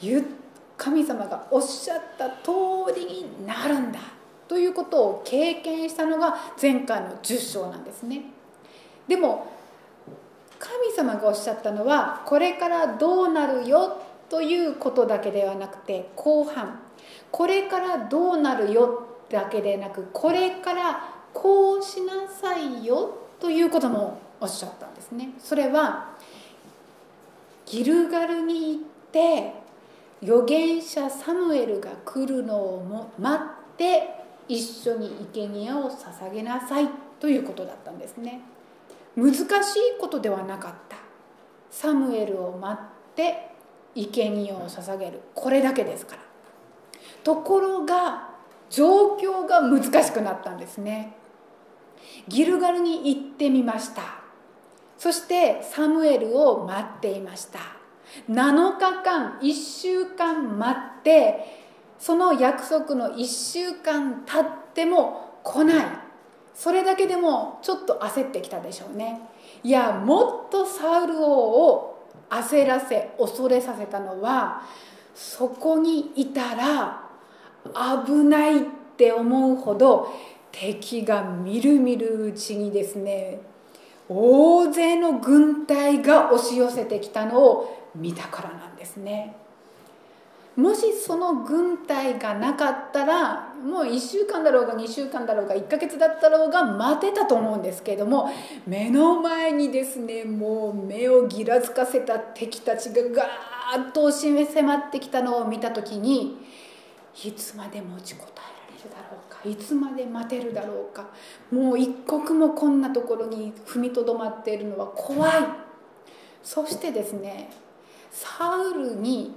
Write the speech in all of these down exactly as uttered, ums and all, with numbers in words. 言神様がおっしゃった通りになるんだということを経験したのが前回のじゅっ章なんですね。でも神様がおっしゃったのはこれからどうなるよということだけではなくて、後半これからどうなるよだけでなく、これからこうしなさいよということもおっしゃったんですね。それはギルガルに行って預言者サムエルが来るのを待って一緒に生贄を捧げなさいということだったんですね。難しいことではなかった。サムエルを待って生贄を捧げる、これだけですから。ところが状況が難しくなったんですね。ギルガルに行ってみました。そしてサムエルを待っていました。なのかかんいっしゅうかん待って、その約束のいっしゅうかん経っても来ない。それだけでもちょっと焦ってきたでしょうね。いや、もっとサウル王を焦らせ恐れさせたのは、そこにいたら危ないって思うほど敵がみるみるうちにですね、大勢の軍隊が押し寄せてきたのを見たからなんですね。もしその軍隊がなかったら、もういっしゅうかんだろうがにしゅうかんだろうがいっかげつだったろうが待てたと思うんですけれども、目の前にですね、もう目をぎらつかせた敵たちがガーッと押し迫ってきたのを見た時に、いつまで持ちこたえられるだろうか、いつまで待てるだろうか、もう一刻もこんなところに踏みとどまっているのは怖い。そしてですね、サウルに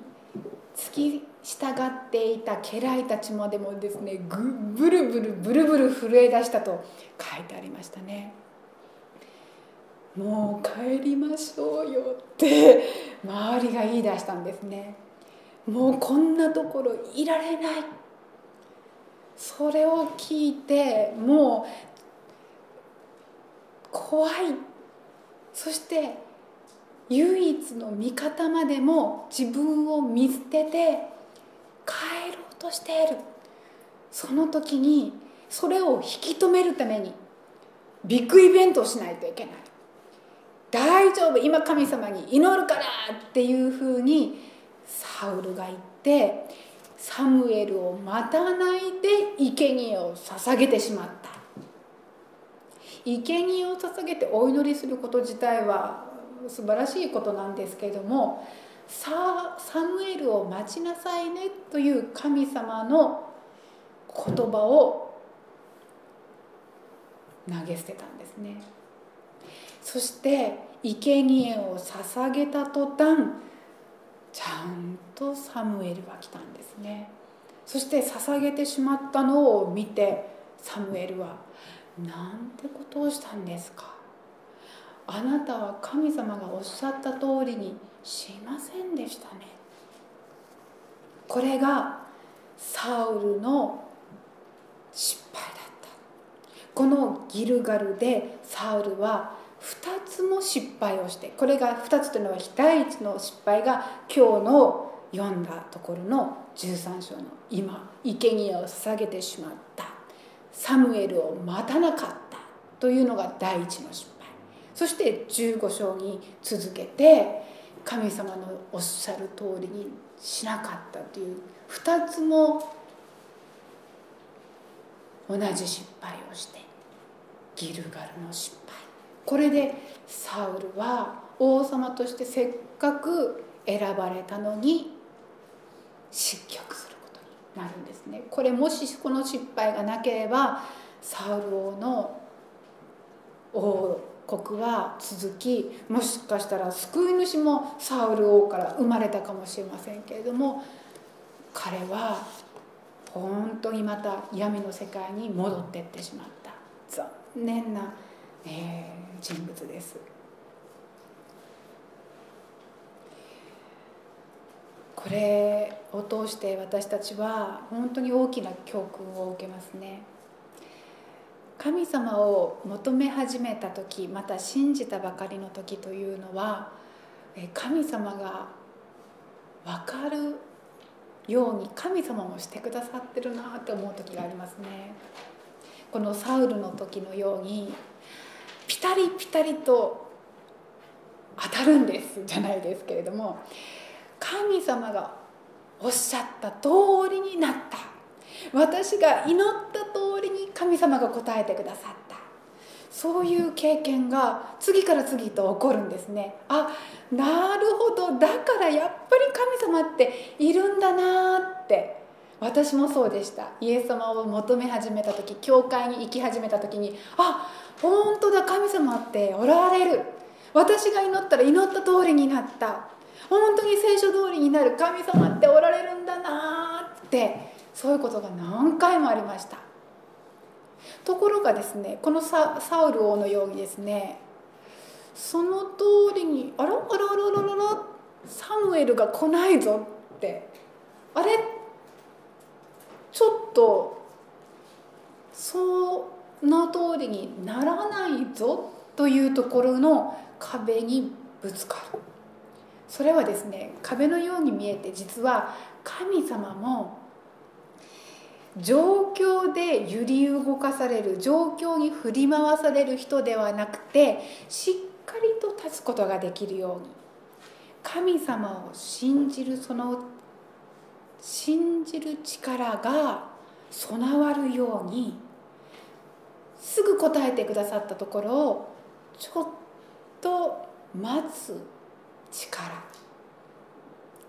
付き従っていた家来たちまでもですね、ブルブルブルブル震え出したと書いてありましたね。もう帰りましょうよって周りが言い出したんですね。もうこんなところいられない。それを聞いてもう怖い。そして唯一の味方までも自分を見捨てて帰ろうとしている。その時にそれを引き止めるためにビッグイベントをしないといけない。大丈夫、今神様に祈るからっていうふうにサウルが言ってサムエルを待たないで生贄を捧げてしまった。生贄を捧げてお祈りすること自体は素晴らしいことなんですけれども、さあサムエルを待ちなさいねという神様の言葉を投げ捨てたんですね。そして生贄を捧げた途端、ちゃんとサムエルは来たんですね。そして捧げてしまったのを見てサムエルは「なんてことをしたんですか。あなたは神様がおっしゃった通りにしませんでしたね」。これがサウルの失敗だった。このギルガルでサウルはふたつも失敗をして、これがふたつというのはだいいちの失敗が今日の読んだところのじゅうさん章の「今生贄を捧げてしまった」「サムエルを待たなかった」というのがだいいちの失敗。そしてじゅうご章に続けて神様のおっしゃる通りにしなかったというふたつも同じ失敗をして、ギルガルの失敗。これでサウルは王様としてせっかく選ばれたのに失脚することになるんですね。これ、もしこの失敗がなければサウル王の王国は続き、もしかしたら救い主もサウル王から生まれたかもしれませんけれども、彼は本当にまた闇の世界に戻っていってしまった、残念なえー、人物です。これを通して私たちは本当に大きな教訓を受けますね。神様を求め始めた時、また信じたばかりの時というのは、神様が分かるように神様もしてくださってるなって思う時がありますね。このサウルの時のようにピタリピタリと当たるんですじゃないですけれども、神様がおっしゃった通りになった、私が祈った通りに神様が答えてくださった、そういう経験が次から次と起こるんですね。あ、なるほど、だからやっぱり神様っているんだなって、私もそうでした。イエス様を求め始めた時、教会に行き始めた時に、あ、本当だ、神様っておられる、私が祈ったら祈った通りになった、本当に聖書通りになる神様っておられるんだなって、そういうことが何回もありました。ところがですね、この サ, サウル王のようにですね、その通りに、あらあらあらあらあら、サムエルが来ないぞって、あれ、ちょっとその通りにならないぞというところの壁にぶつかる。それはですね、壁のように見えて、実は神様も状況で揺り動かされる、状況に振り回される人ではなくて、しっかりと立つことができるように、神様を信じる、その信じる力が備わるように、すぐ答えてくださったところをちょっと待つ力、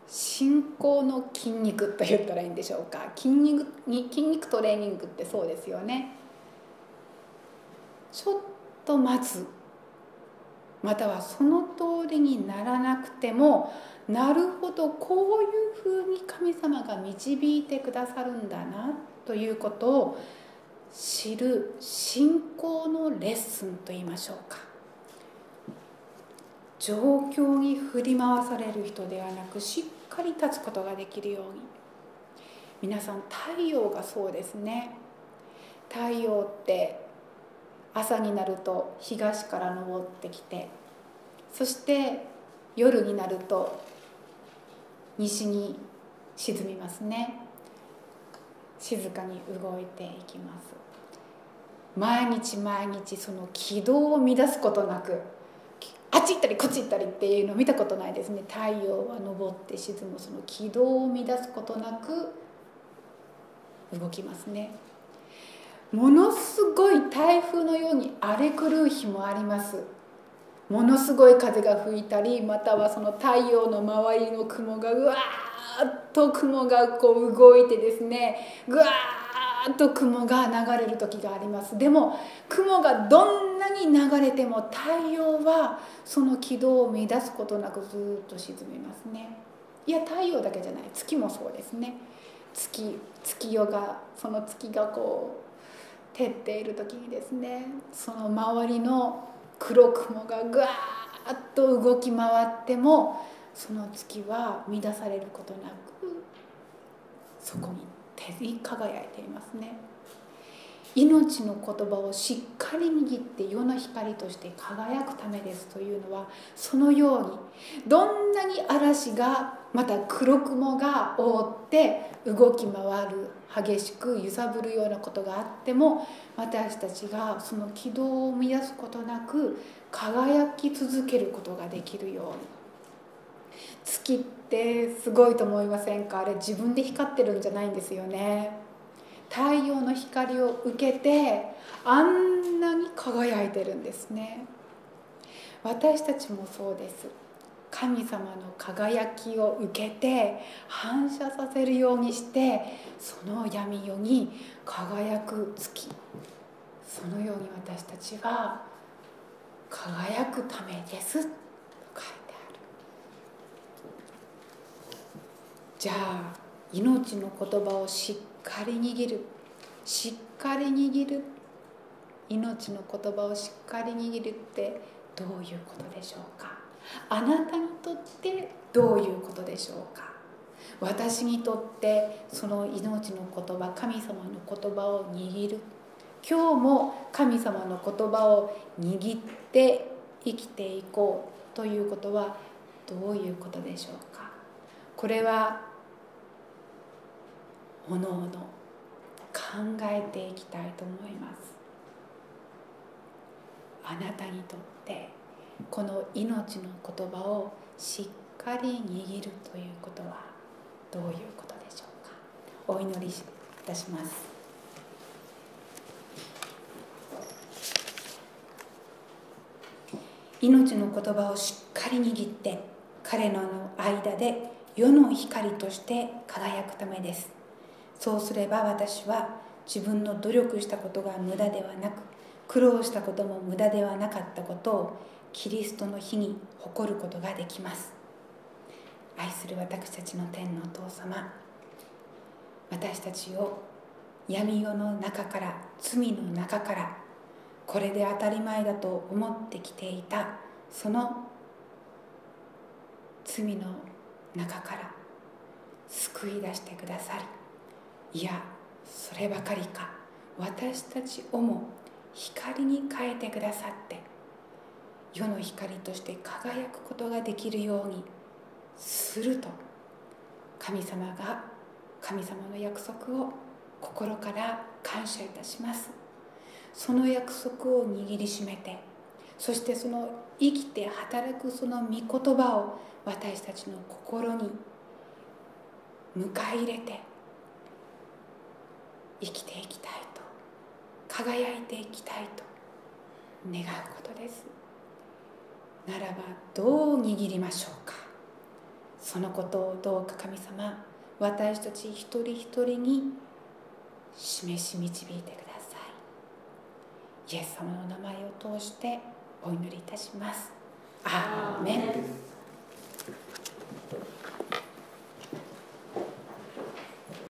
信仰の筋肉と言ったらいいんでしょうか。筋肉に、筋肉トレーニングってそうですよね。ちょっと待つ、またはその通りにならなくても、なるほど、こういうふうに神様が導いてくださるんだなということを知る信仰のレッスンと言いましょうか。状況に振り回される人ではなく、しっかり立つことができるように。皆さん、太陽がそうですね。太陽って朝になると東から昇ってきて、そして夜になると西に沈みますね。静かに動いていきます。毎日毎日、その軌道を乱すことなく、あっち行ったりこっち行ったりっていうのを見たことないですね。太陽は昇って沈む、その軌道を乱すことなく動きますね。ものすごい台風のように荒れ狂う日もあります。ものすごい風が吹いたり、またはその太陽の周りの雲がうわーっと雲がこう動いてですね、ぐわーっと雲が流れる時があります。でも雲がどんなに流れても、太陽はその軌道を乱すことなくずっと沈みますね。いや、太陽だけじゃない、月もそうですね。月、月夜が、その月がこう照っている時にですね、その周りの黒雲がぐわーっと動き回っても、その月は乱されることなく、そこに照り輝いていますね。命の言葉をしっかり握って世の光として輝くためですというのは、そのようにどんなに嵐が、また黒雲が覆って動き回る、激しく揺さぶるようなことがあっても、私たちがその軌道を乱すことなく輝き続けることができるように。月ってすごいと思いませんか？あれ、自分で光ってるんじゃないんですよね。太陽の光を受けて、あんなに輝いてるんですね。私たちもそうです。神様の輝きを受けて反射させるようにして、その闇夜に輝く月、そのように私たちは輝くためですと書いてある。じゃあ、命の言葉をしっかり握る、しっかり握る、命の言葉をしっかり握るってどういうことでしょうか？あなたにとってどういうことでしょうか？私にとってその命の言葉、神様の言葉を握る。今日も神様の言葉を握って生きていこうということはどういうことでしょうか？これはおのおの考えていきたいと思います。あなたにとってこの命の言葉をしっかり握るということはどういうことでしょうか。お祈りいたします。命の言葉をしっかり握って彼らの間で世の光として輝くためです。そうすれば私は自分の努力したことが無駄ではなく、苦労したことも無駄ではなかったことをキリストの日に誇ることができます。愛する私たちの天のお父様、私たちを闇夜の中から、罪の中から、これで当たり前だと思ってきていたその罪の中から救い出してくださり、いやそればかりか私たちをも光に変えてくださって、世の光として輝くことができるようにすると、神様が神様の約束を心から感謝いたします。その約束を握りしめて、そしてその生きて働くその御言葉を私たちの心に迎え入れて生きていきたいと、輝いていきたいと願うことです。ならばどう握りましょうか。そのことをどうか神様、私たち一人一人に示し導いてください。イエス様の名前を通してお祈りいたします。アーメン。